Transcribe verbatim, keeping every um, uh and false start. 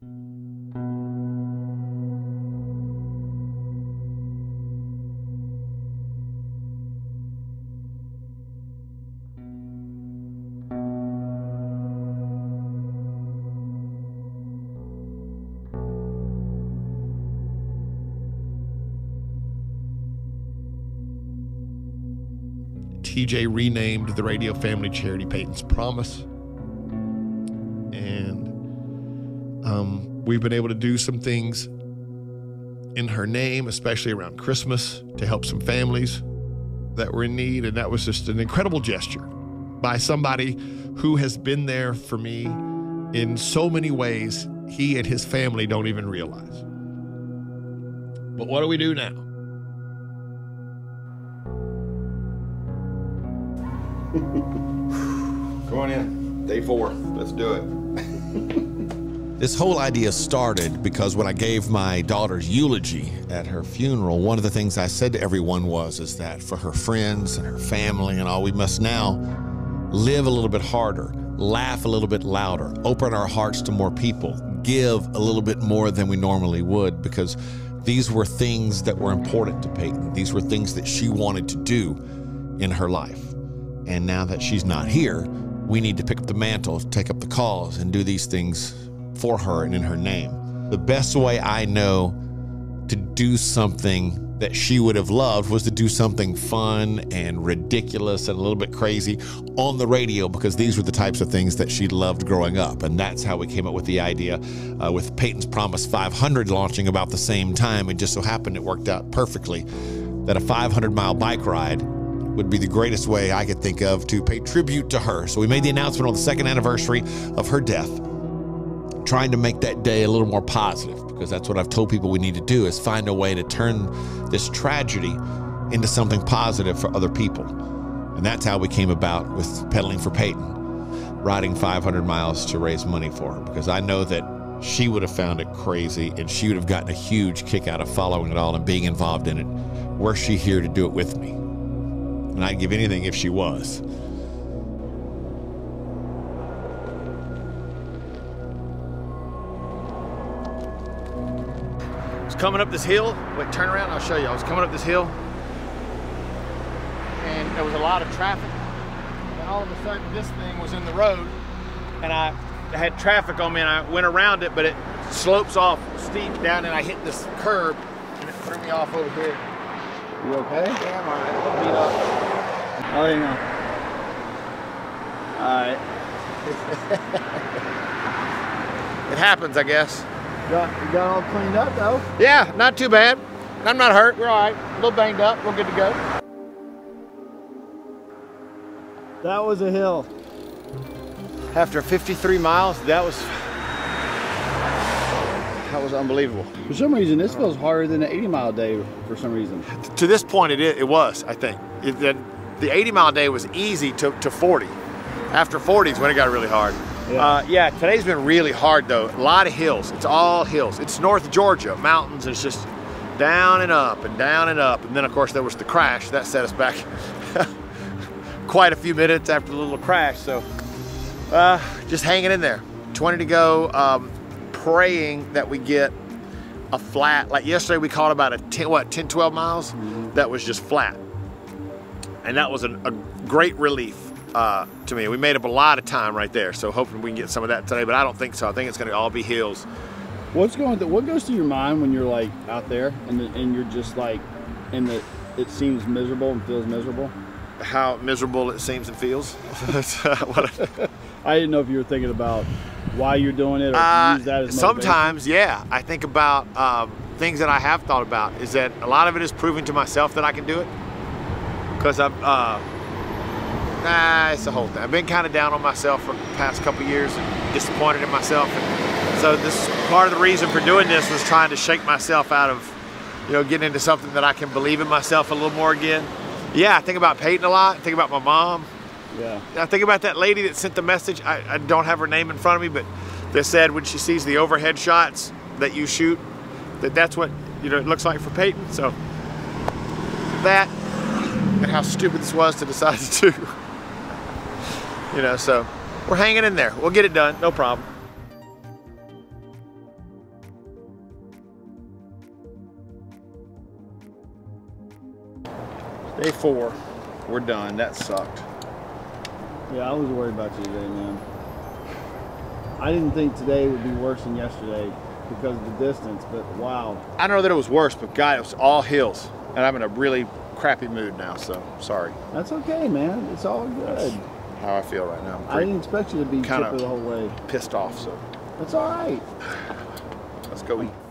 T J renamed the Radio Family charity Payton's Promise, and um, we've been able to do some things in her name, especially around Christmas, to help some families that were in need. And that was just an incredible gesture by somebody who has been there for me in so many ways he and his family don't even realize. But what do we do now? Come on in. Day four. Let's do it. This whole idea started because when I gave my daughter's eulogy at her funeral, one of the things I said to everyone was is that for her friends and her family and all, we must now live a little bit harder, laugh a little bit louder, open our hearts to more people, give a little bit more than we normally would, because these were things that were important to Payton. These were things that she wanted to do in her life. And now that she's not here, we need to pick up the mantle, take up the cause, and do these things for her and in her name. The best way I know to do something that she would have loved was to do something fun and ridiculous and a little bit crazy on the radio, because these were the types of things that she loved growing up. And that's how we came up with the idea uh, with Payton's Promise five hundred launching about the same time. It just so happened it worked out perfectly that a five hundred mile bike ride would be the greatest way I could think of to pay tribute to her. So we made the announcement on the second anniversary of her death, trying to make that day a little more positive, because that's what I've told people we need to do, is find a way to turn this tragedy into something positive for other people. And that's how we came about with Pedaling for Payton, riding five hundred miles to raise money for her, because I know that she would have found it crazy and she would have gotten a huge kick out of following it all and being involved in it. Were she here to do it with me? And I'd give anything if she was. I was coming up this hill. Wait, turn around, I'll show you. I was coming up this hill, and there was a lot of traffic. And all of a sudden, this thing was in the road, and I had traffic on me, and I went around it, but it slopes off steep down, and I hit this curb, and it threw me off over here. You okay? Yeah, I'm all right. I'll beat up. I'll hang on. All right. It happens, I guess. You got, you got all cleaned up, though? Yeah, not too bad. I'm not hurt. We're all right. A little banged up. We're good to go. That was a hill. After fifty-three miles, that was... That was unbelievable. For some reason, this feels harder than the eighty mile day for some reason. To this point, it, it was, I think. It, the, the eighty mile day was easy to, to forty. After forty is when it got really hard. Yeah. Uh, yeah, today's been really hard, though. A lot of hills. It's all hills. It's North Georgia, mountains. It's just down and up and down and up. And then, of course, there was the crash. That set us back quite a few minutes after the little crash. So uh, just hanging in there. twenty to go. Um, praying that we get a flat. Like yesterday we caught about a ten, what, ten, twelve miles mm-hmm. that was just flat. And that was an, a great relief uh, to me. We made up a lot of time right there, so hoping we can get some of that today, but I don't think so. I think it's gonna all be hills. What's going through, what goes through your mind when you're like out there and, and you're just like, and the, it seems miserable and feels miserable? How miserable it seems and feels? That's, uh, what I, I didn't know if you were thinking about why you're doing it, or uh, use that as sometimes, yeah. I think about um, things that I have thought about is that a lot of it is proving to myself that I can do it, because I've, uh, nah, it's the whole thing. I've been kind of down on myself for the past couple years and disappointed in myself, and so this part of the reason for doing this was trying to shake myself out of, you know, getting into something that I can believe in myself a little more again. Yeah, I think about Payton a lot. I think about my mom. Yeah. I think about that lady that sent the message. I, I don't have her name in front of me, but they said when she sees the overhead shots that you shoot, that that's what, you know, it looks like for Payton. So that, and how stupid this was to decide to do. You know, so we're hanging in there. We'll get it done. No problem. thirty-four. We're done. That sucked. Yeah, I was worried about you today, man. I didn't think today would be worse than yesterday because of the distance, but wow. I don't know that it was worse, but God, it was all hills. And I'm in a really crappy mood now, so sorry. That's okay, man. It's all good. That's how I feel right now. I didn't expect you to be kind of the whole way. Pissed off, so. That's all right. Let's go eat.